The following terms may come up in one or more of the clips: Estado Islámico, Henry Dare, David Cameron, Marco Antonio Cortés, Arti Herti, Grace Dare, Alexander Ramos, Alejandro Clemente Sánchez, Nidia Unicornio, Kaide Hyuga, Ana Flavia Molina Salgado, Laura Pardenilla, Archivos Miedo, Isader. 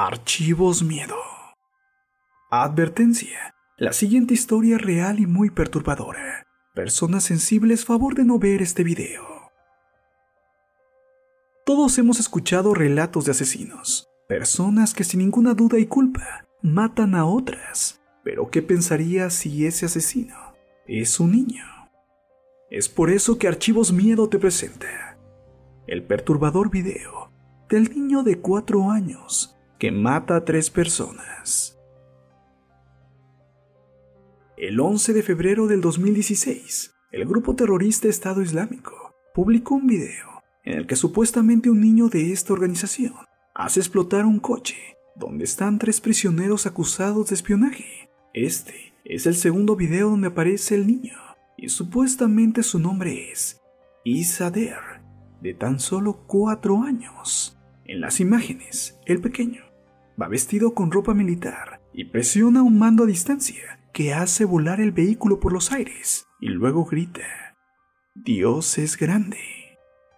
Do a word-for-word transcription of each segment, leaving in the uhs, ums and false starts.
Archivos Miedo. Advertencia. La siguiente historia es real y muy perturbadora. Personas sensibles, favor de no ver este video. Todos hemos escuchado relatos de asesinos, personas que sin ninguna duda y culpa matan a otras. Pero ¿qué pensarías si ese asesino es un niño? Es por eso que Archivos Miedo te presenta el perturbador video del niño de cuatro años que mata a tres personas. El once de febrero del dos mil dieciséis, el grupo terrorista Estado Islámico publicó un video en el que supuestamente un niño de esta organización hace explotar un coche donde están tres prisioneros acusados de espionaje. Este es el segundo video donde aparece el niño y supuestamente su nombre es Isader, de tan solo cuatro años. En las imágenes, el pequeño va vestido con ropa militar y presiona un mando a distancia que hace volar el vehículo por los aires y luego grita: "Dios es grande".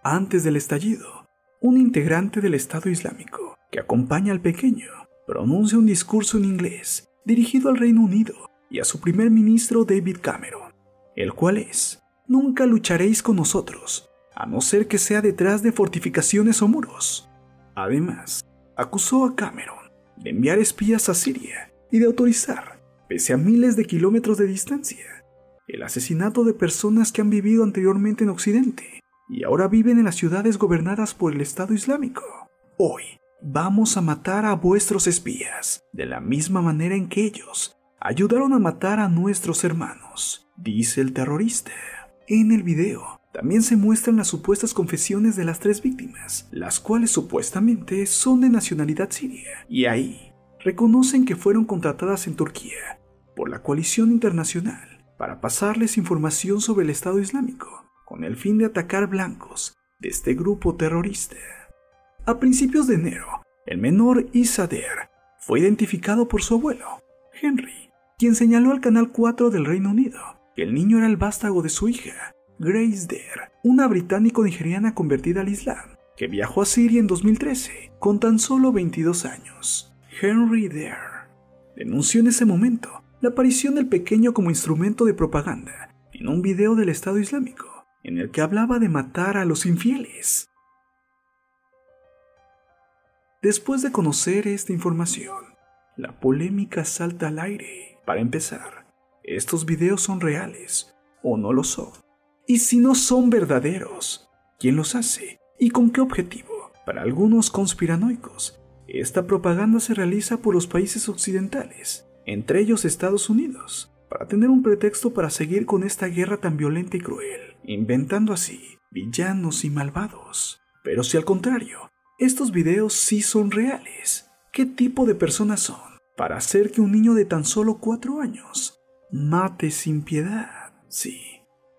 Antes del estallido, un integrante del Estado Islámico que acompaña al pequeño pronuncia un discurso en inglés dirigido al Reino Unido y a su primer ministro David Cameron, el cual es: "Nunca lucharéis con nosotros, a no ser que sea detrás de fortificaciones o muros". Además, acusó a Cameron de enviar espías a Siria y de autorizar, pese a miles de kilómetros de distancia, el asesinato de personas que han vivido anteriormente en Occidente y ahora viven en las ciudades gobernadas por el Estado Islámico. "Hoy vamos a matar a vuestros espías, de la misma manera en que ellos ayudaron a matar a nuestros hermanos", dice el terrorista. En el video también se muestran las supuestas confesiones de las tres víctimas, las cuales supuestamente son de nacionalidad siria, y ahí reconocen que fueron contratadas en Turquía por la coalición internacional para pasarles información sobre el Estado Islámico con el fin de atacar blancos de este grupo terrorista. A principios de enero, el menor Isader fue identificado por su abuelo, Henry, quien señaló al Canal cuatro del Reino Unido que el niño era el vástago de su hija, Grace Dare, una británico-nigeriana convertida al Islam, que viajó a Siria en dos mil trece con tan solo veintidós años. Henry Dare denunció en ese momento la aparición del pequeño como instrumento de propaganda en un video del Estado Islámico en el que hablaba de matar a los infieles. Después de conocer esta información, la polémica salta al aire. Para empezar, ¿estos videos son reales o no lo son? Y si no son verdaderos, ¿quién los hace y con qué objetivo? Para algunos conspiranoicos, esta propaganda se realiza por los países occidentales, entre ellos Estados Unidos, para tener un pretexto para seguir con esta guerra tan violenta y cruel, inventando así villanos y malvados. Pero si al contrario, estos videos sí son reales, ¿qué tipo de personas son para hacer que un niño de tan solo cuatro años mate sin piedad? Sí,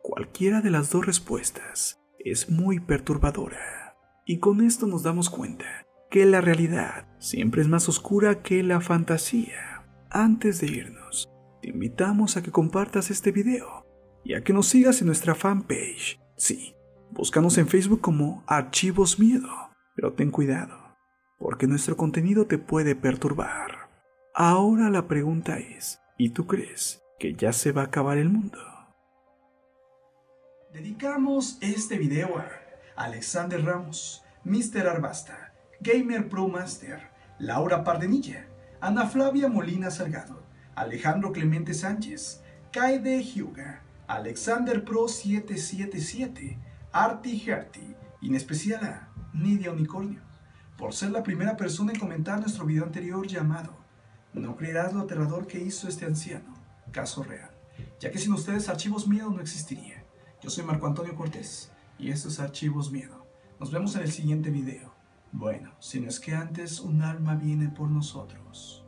cualquiera de las dos respuestas es muy perturbadora. Y con esto nos damos cuenta que la realidad siempre es más oscura que la fantasía. Antes de irnos, te invitamos a que compartas este video y a que nos sigas en nuestra fanpage. Sí, búscanos en Facebook como Archivos Miedo, pero ten cuidado, porque nuestro contenido te puede perturbar. Ahora la pregunta es, ¿y tú crees que ya se va a acabar el mundo? Dedicamos este video a Alexander Ramos, mister Arbasta, Gamer Pro Master, Laura Pardenilla, Ana Flavia Molina Salgado, Alejandro Clemente Sánchez, Kaide Hyuga, Alexander Pro siete siete siete, Arti Herti, y en especial a Nidia Unicornio, por ser la primera persona en comentar nuestro video anterior llamado "No creerás lo aterrador que hizo este anciano, caso real", ya que sin ustedes Archivos Miedo no existiría. Yo soy Marco Antonio Cortés y esto es Archivos Miedo. Nos vemos en el siguiente video. Bueno, si no es que antes un alma viene por nosotros.